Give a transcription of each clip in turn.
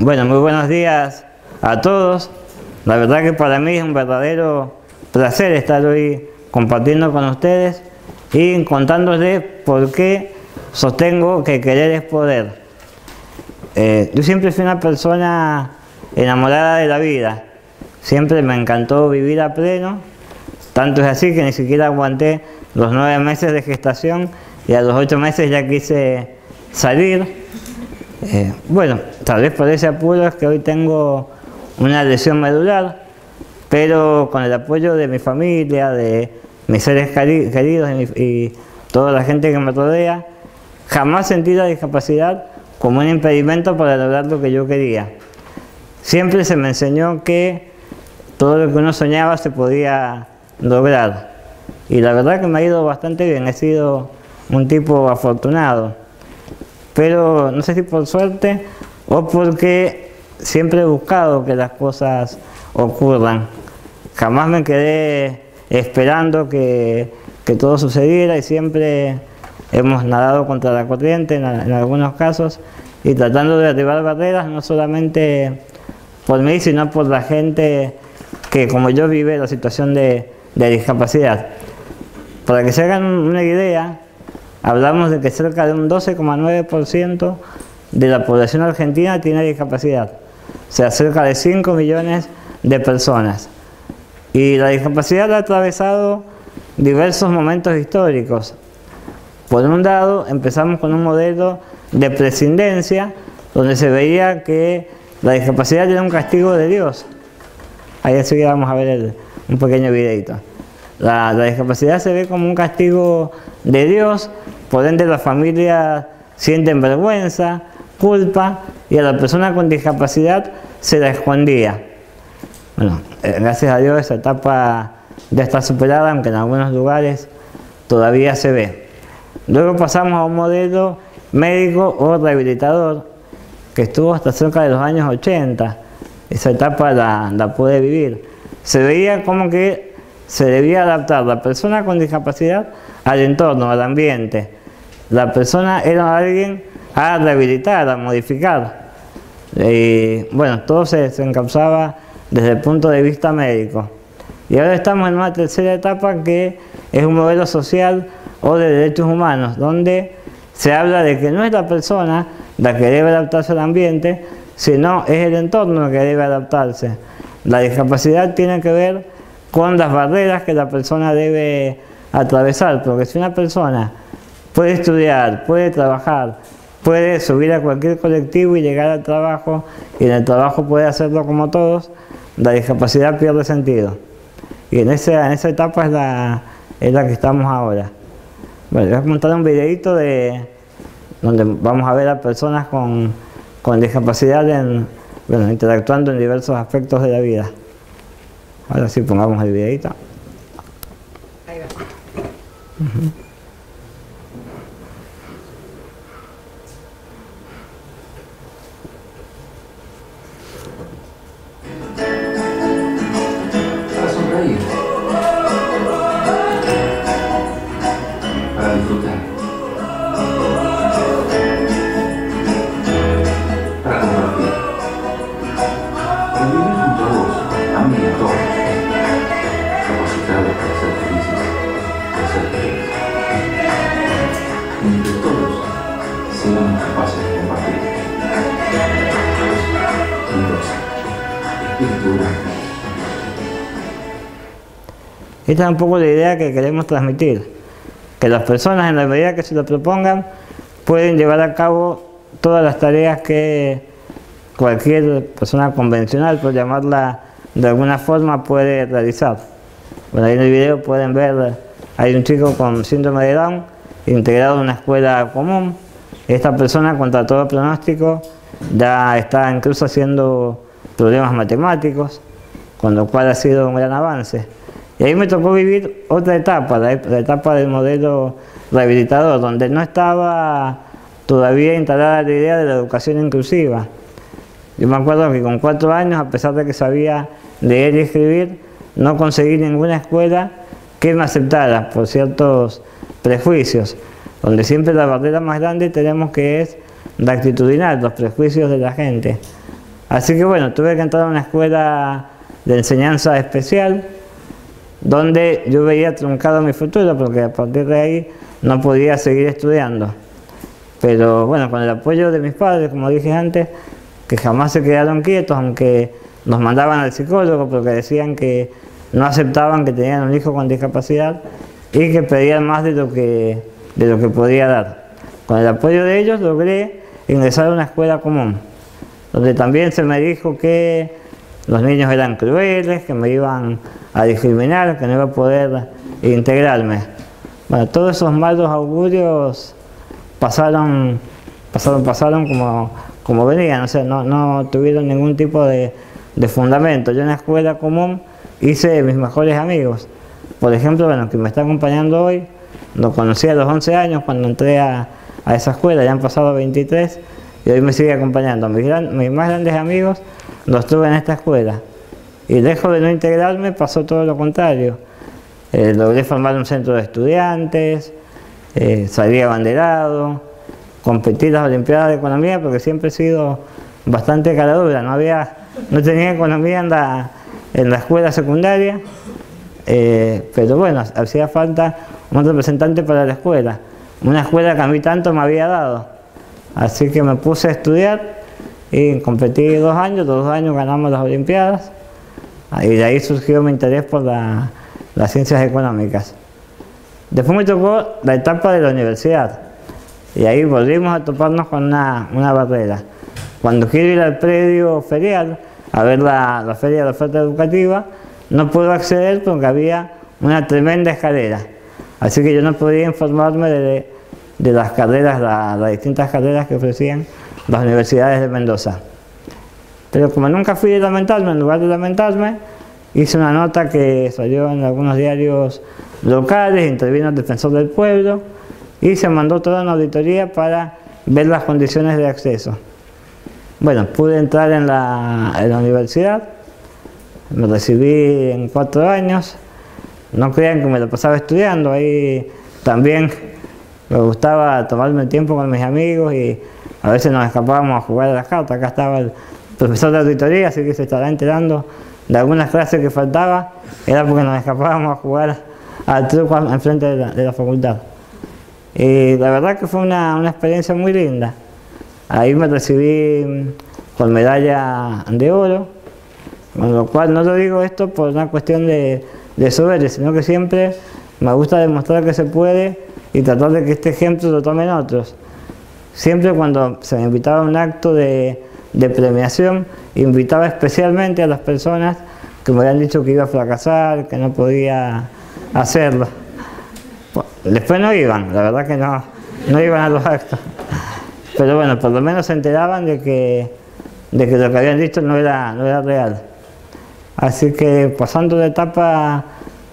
Bueno, muy buenos días a todos. La verdad que para mí es un verdadero placer estar hoy compartiendo con ustedes y contándoles por qué sostengo que querer es poder. Yo siempre fui una persona enamorada de la vida. Siempre me encantó vivir a pleno. Tanto es así que ni siquiera aguanté los 9 meses de gestación y a los 8 meses ya quise salir. Bueno, tal vez por ese apuro es que hoy tengo una lesión medular, pero con el apoyo de mi familia, de mis seres queridos y toda la gente que me rodea, jamás sentí la discapacidad como un impedimento para lograr lo que yo quería. Siempre se me enseñó que todo lo que uno soñaba se podía lograr, y la verdad que me ha ido bastante bien. He sido un tipo afortunado. Pero no sé si por suerte o porque siempre he buscado que las cosas ocurran. Jamás me quedé esperando que todo sucediera y siempre hemos nadado contra la corriente en algunos casos y tratando de derribar barreras, no solamente por mí, sino por la gente que, como yo, vive la situación de discapacidad. Para que se hagan una idea, hablamos de que cerca de un 12,9% de la población argentina tiene discapacidad. O sea, cerca de 5 millones de personas. Y la discapacidad ha atravesado diversos momentos históricos. Por un lado, empezamos con un modelo de prescindencia, donde se veía que la discapacidad era un castigo de Dios. Ahí enseguida vamos a ver un pequeño videito. La discapacidad se ve como un castigo de Dios, por ende las familias sienten vergüenza, culpa, y a la persona con discapacidad se la escondía. Bueno, gracias a Dios esa etapa ya está superada, aunque en algunos lugares todavía se ve. Luego pasamos a un modelo médico o rehabilitador, que estuvo hasta cerca de los años 80. Esa etapa la pude vivir. Se veía como que se debía adaptar la persona con discapacidad al entorno, al ambiente. La persona era alguien a rehabilitar, a modificar. Y bueno, todo se encapsaba desde el punto de vista médico. Y ahora estamos en una tercera etapa que es un modelo social o de derechos humanos, donde se habla de que no es la persona la que debe adaptarse al ambiente, sino es el entorno el que debe adaptarse. La discapacidad tiene que ver con las barreras que la persona debe atravesar, porque si una persona puede estudiar, puede trabajar, puede subir a cualquier colectivo y llegar al trabajo, y en el trabajo puede hacerlo como todos, la discapacidad pierde sentido. Y en esa etapa es la que estamos ahora. Bueno, les voy a contar un videito donde vamos a ver a personas con discapacidad interactuando en diversos aspectos de la vida. Ahora sí, pongamos el videito. Ahí va. Para sonreír. Para disfrutar. Para compartir. Para vivir junto a vos, a mí y a todos. Esta es un poco la idea que queremos transmitir, que las personas, en la medida que se lo propongan, pueden llevar a cabo todas las tareas que cualquier persona convencional, por llamarla de alguna forma, puede realizar. Bueno, ahí en el video pueden ver, hay un chico con síndrome de Down, integrado en una escuela común. Esta persona, contra todo pronóstico, ya está incluso haciendo problemas matemáticos, con lo cual ha sido un gran avance. Y ahí me tocó vivir otra etapa, la etapa del modelo rehabilitador, donde no estaba todavía instalada la idea de la educación inclusiva. Yo me acuerdo que con 4 años, a pesar de que sabía leer y escribir, no conseguí ninguna escuela que me aceptara por ciertos prejuicios, donde siempre la barrera más grande tenemos que es la actitudinal, los prejuicios de la gente. Así que bueno, tuve que entrar a una escuela de enseñanza especial, donde yo veía truncado mi futuro, porque a partir de ahí no podía seguir estudiando. Pero bueno, con el apoyo de mis padres, como dije antes, que jamás se quedaron quietos, aunque nos mandaban al psicólogo porque decían que no aceptaban que tenían un hijo con discapacidad y que pedían más de lo que podía dar. Con el apoyo de ellos logré ingresar a una escuela común, donde también se me dijo que los niños eran crueles, que me iban a discriminar, que no iba a poder integrarme. Bueno, todos esos malos augurios pasaron como venían, o sea, no tuvieron ningún tipo de fundamento. Yo en la escuela común hice mis mejores amigos. Por ejemplo, bueno, quien me está acompañando hoy, lo conocí a los 11 años cuando entré a esa escuela, ya han pasado 23 y hoy me sigue acompañando. Mis más grandes amigos los tuve en esta escuela y lejos de no integrarme pasó todo lo contrario. Logré formar un centro de estudiantes, salí abanderado, competí en las Olimpiadas de Economía porque siempre he sido bastante cara dura, no tenía economía en la escuela secundaria, pero bueno, hacía falta un representante para la escuela, una escuela que a mí tanto me había dado, así que me puse a estudiar y competí 2 años, los 2 años ganamos las Olimpiadas y de ahí surgió mi interés por las ciencias económicas. Después me tocó la etapa de la universidad y ahí volvimos a toparnos con una barrera. Cuando quiero ir al predio ferial a ver la feria de la oferta educativa, no puedo acceder porque había una tremenda escalera. Así que yo no podía informarme de las carreras, las distintas carreras que ofrecían las universidades de Mendoza. Pero como nunca fui de lamentarme, en lugar de lamentarme, hice una nota que salió en algunos diarios locales, intervino el defensor del pueblo y se mandó toda una auditoría para ver las condiciones de acceso. Bueno, pude entrar en la universidad, me recibí en 4 años, no crean que me lo pasaba estudiando, ahí también me gustaba tomarme el tiempo con mis amigos y a veces nos escapábamos a jugar a las cartas. Acá estaba el profesor de auditoría, así que se estará enterando de algunas clases que faltaba, era porque nos escapábamos a jugar al truco enfrente de la facultad. Y la verdad que fue una experiencia muy linda. Ahí me recibí con medalla de oro, con lo cual no lo digo esto por una cuestión de soberbia, sino que siempre me gusta demostrar que se puede y tratar de que este ejemplo lo tomen otros. Siempre cuando se me invitaba a un acto de premiación, invitaba especialmente a las personas que me habían dicho que iba a fracasar, que no podía hacerlo. Después no iban, la verdad que no iban a los actos. Pero bueno, por lo menos se enteraban de que lo que habían dicho no era real. Así que pasando la etapa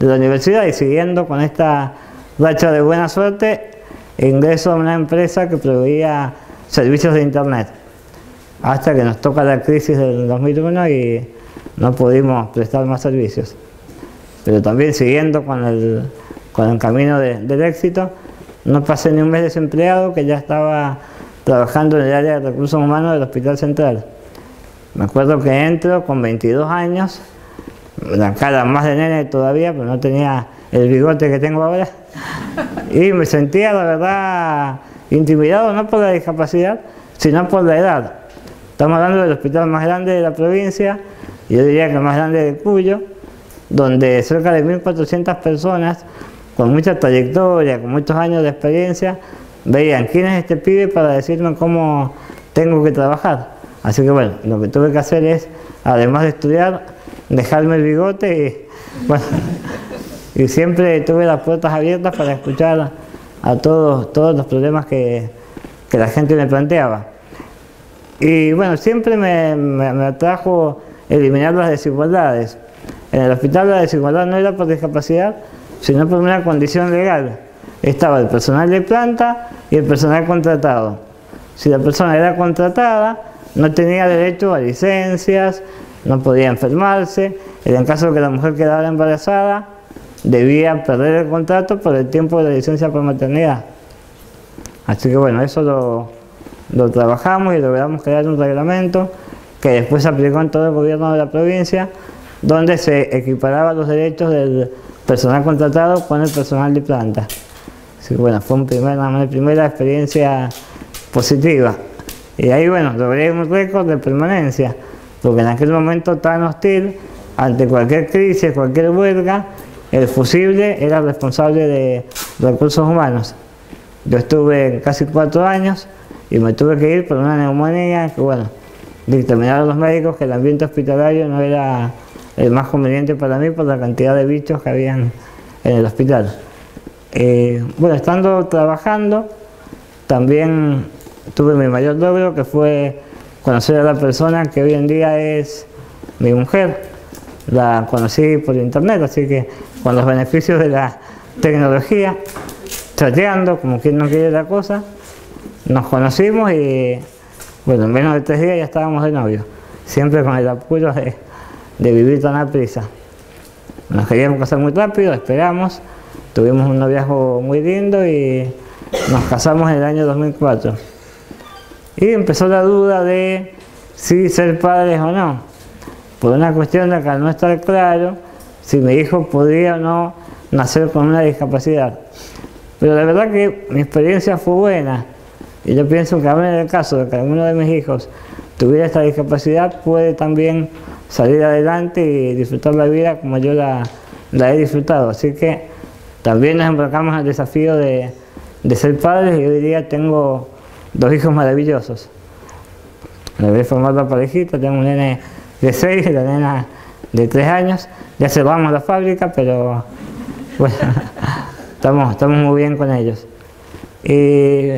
de la universidad y siguiendo con esta racha de buena suerte, ingreso a una empresa que proveía servicios de internet. Hasta que nos toca la crisis del 2001 y no pudimos prestar más servicios. Pero también siguiendo con el camino del éxito, no pasé ni un mes desempleado, que ya estaba trabajando en el área de recursos humanos del Hospital Central. Me acuerdo que entro con 22 años, la cara más de nene todavía, pero no tenía el bigote que tengo ahora, y me sentía la verdad intimidado, no por la discapacidad, sino por la edad. Estamos hablando del hospital más grande de la provincia, yo diría que el más grande de Cuyo, donde cerca de 1.400 personas con mucha trayectoria, con muchos años de experiencia, veían quién es este pibe para decirme cómo tengo que trabajar. Así que bueno, lo que tuve que hacer es, además de estudiar, dejarme el bigote y, bueno, y siempre tuve las puertas abiertas para escuchar a todos los problemas que la gente me planteaba. Y bueno, siempre me atrajo eliminar las desigualdades. En el hospital la desigualdad no era por discapacidad, sino por una condición legal. Estaba el personal de planta y el personal contratado. Si la persona era contratada, no tenía derecho a licencias, no podía enfermarse. En el caso de que la mujer quedara embarazada, debía perder el contrato por el tiempo de la licencia por maternidad. Así que bueno, eso lo trabajamos y logramos crear un reglamento que después se aplicó en todo el gobierno de la provincia, donde se equiparaba los derechos del personal contratado con el personal de planta. Así que bueno, fue una primera experiencia positiva. Y ahí bueno, logré un récord de permanencia, porque en aquel momento tan hostil, ante cualquier crisis, cualquier huelga, el fusible era responsable de recursos humanos. Yo estuve casi 4 años y me tuve que ir por una neumonía que bueno, dictaminaron los médicos que el ambiente hospitalario no era el más conveniente para mí por la cantidad de bichos que habían en el hospital. Bueno, estando trabajando, también tuve mi mayor logro, que fue conocer a la persona que hoy en día es mi mujer. La conocí por internet, así que con los beneficios de la tecnología, chateando, como quien no quiere la cosa, nos conocimos y bueno, en menos de 3 días ya estábamos de novios, siempre con el apuro de vivir tan a prisa. Nos queríamos casar muy rápido, esperamos, tuvimos un noviazgo muy lindo y nos casamos en el año 2004. Y empezó la duda de si ser padres o no, por una cuestión de que al no estar claro si mi hijo podría o no nacer con una discapacidad. Pero la verdad que mi experiencia fue buena, y yo pienso que aún en el caso de que alguno de mis hijos tuviera esta discapacidad, puede también salir adelante y disfrutar la vida como yo la he disfrutado. Así que también nos embarcamos en el desafío de ser padres, y hoy día tengo 2 hijos maravillosos. Logré formar la parejita, tengo un nene de 6 y la nena de 3 años. Ya cerramos la fábrica, pero bueno, estamos muy bien con ellos. Y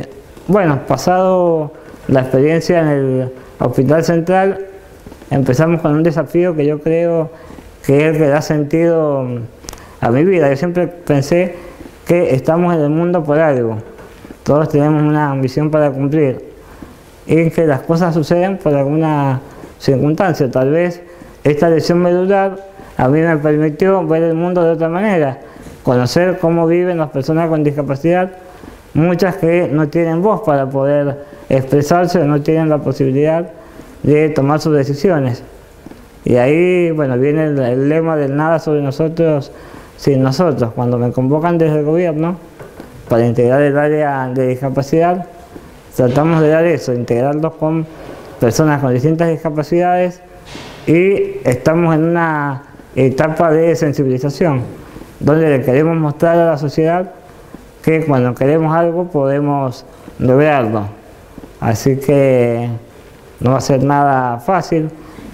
bueno, pasado la experiencia en el Hospital Central, empezamos con un desafío que yo creo que es el que da sentido a mi vida. Yo siempre pensé que estamos en el mundo por algo. Todos tenemos una ambición para cumplir, y que las cosas suceden por alguna circunstancia. Tal vez esta lesión medular a mí me permitió ver el mundo de otra manera, conocer cómo viven las personas con discapacidad, muchas que no tienen voz para poder expresarse o no tienen la posibilidad de tomar sus decisiones. Y ahí bueno, viene el lema del nada sobre nosotros sin nosotros. Cuando me convocan desde el gobierno para integrar el área de discapacidad, tratamos de dar eso, integrarlos con personas con distintas discapacidades, y estamos en una etapa de sensibilización, donde le queremos mostrar a la sociedad que cuando queremos algo podemos lograrlo. Así que no va a ser nada fácil,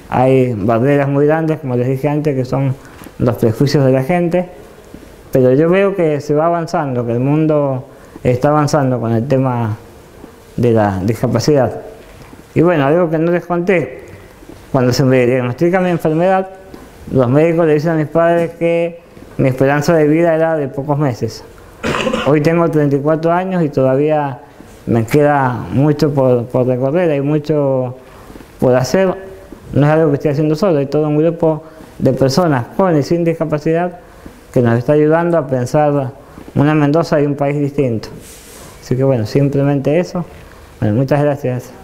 hay barreras muy grandes, como les dije antes, que son los prejuicios de la gente, pero yo veo que se va avanzando, que el mundo está avanzando con el tema de la discapacidad. Y bueno, algo que no les conté, cuando se me diagnostica mi enfermedad, los médicos le dicen a mis padres que mi esperanza de vida era de pocos meses. Hoy tengo 34 años y todavía me queda mucho por recorrer, hay mucho por hacer. No es algo que estoy haciendo solo, hay todo un grupo de personas con y sin discapacidad que nos está ayudando a pensar una Mendoza y un país distinto. Así que bueno, simplemente eso. Bueno, muchas gracias.